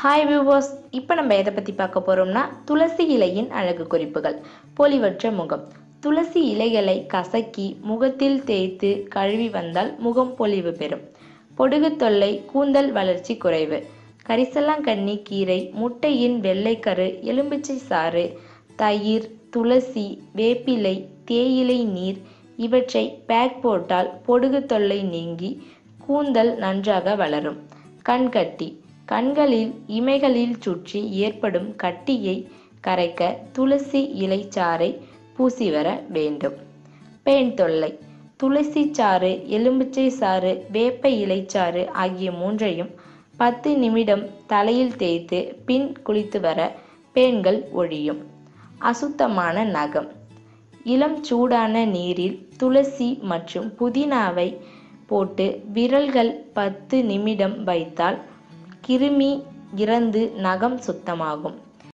Hi viewers, இப்போ நம்ம எதை பற்றி பார்க்க போகிறோம்னா துளசி இலையின் அழகு குறிப்புகள். பொலிவற்ற முகம். துளசி இலைகளை கசக்கி முகத்தில் தேய்த்து கழுவி வந்தால் முகம் பொலிவு பெறும். பொடுகு தொல்லை, கூந்தல் வளர்ச்சி குறைவு, கரிசலாங்கண்ணி கீரை, முட்டையின் வெள்ளைக்கரு, எலும்பிச்சை சாறு, தயிர், துளசி, வேப்பிலை, தேயிலை நீர் இவற்றை பேக் போட்டால் பொடுகு தொல்லை நீங்கி கூந்தல் நன்றாக வளரும். கண்கட்டி. கண்களில் இமைகளில் சுற்றி ஏற்படும் கட்டியை கரைக்க துளசி இலை சாறை பூசி வர வேண்டும். பேன் தொல்லை. துளசி சாறு, எலும்பிச்சை சாறு, வேப்ப இலைச்சாறு ஆகிய மூன்றையும் 10 நிமிடம் தலையில் தேய்த்து பின் குளித்து வர பேன்கள் ஒழியும். அசுத்தமான நகம். இளம் சூடான நீரில் துளசி மற்றும் புதினாவை போட்டு விரல்கள் 10 நிமிடம் வைத்தால் கிருமி இறந்து நகம் சுத்தமாகும்.